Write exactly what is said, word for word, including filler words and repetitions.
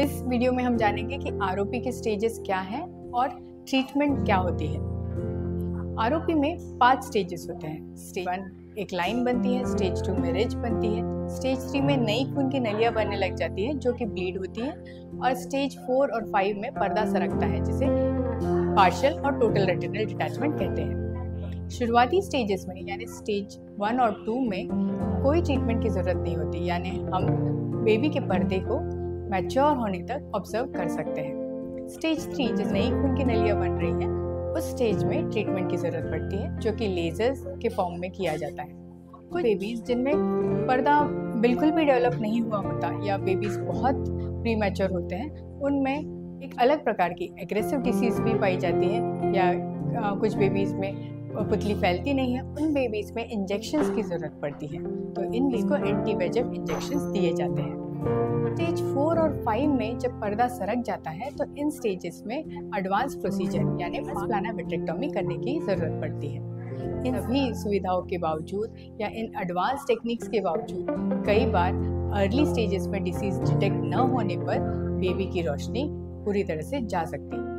इस वीडियो में हम जानेंगे कि आरओपी के स्टेजेस क्या हैं और ट्रीटमेंट क्या होती है। आरओपी में पांच स्टेजेस होते हैं। स्टेज वन एक लाइन बनती है, स्टेज टू में रिज बनती है, स्टेज थ्री में नई खून की नलियाँ बनने लग जाती है जो कि ब्लीड होती है, और स्टेज फोर और फाइव में पर्दा सरकता है जिसे पार्शियल और टोटल रेटिनल डिटैचमेंट कहते हैं। शुरुआती स्टेजेस में यानी स्टेज वन और टू में कोई ट्रीटमेंट की ज़रूरत नहीं होती, यानी हम बेबी के पर्दे को मैच्योर होने तक ऑब्जर्व कर सकते हैं। स्टेज थ्री जिसमें नई खून की नलियाँ बन रही हैं, उस स्टेज में ट्रीटमेंट की ज़रूरत पड़ती है जो कि लेजर्स के फॉर्म में किया जाता है। कुछ बेबीज़ जिनमें पर्दा बिल्कुल भी डेवलप नहीं हुआ होता या बेबीज़ बहुत प्रीमैच्योर होते हैं, उनमें एक अलग प्रकार की एग्रेसिव डिसीज़ भी पाई जाती है, या कुछ बेबीज़ में पुतली फैलती नहीं है, उन बेबीज़ में इंजेक्शंस की ज़रूरत पड़ती है, तो इन बेबीज़ को एंटीवेज इंजेक्शंस दिए जाते हैं। स्टेज फोर और फाइव में जब पर्दा सरक जाता है तो इन स्टेजेस में एडवांस प्रोसीजर यानी प्लाना विट्रेक्टोमी करने की ज़रूरत पड़ती है। इन सभी सुविधाओं के बावजूद या इन एडवांस टेक्निक्स के बावजूद कई बार अर्ली स्टेजेस में डिसीज़ डिटेक्ट न होने पर बेबी की रोशनी पूरी तरह से जा सकती है।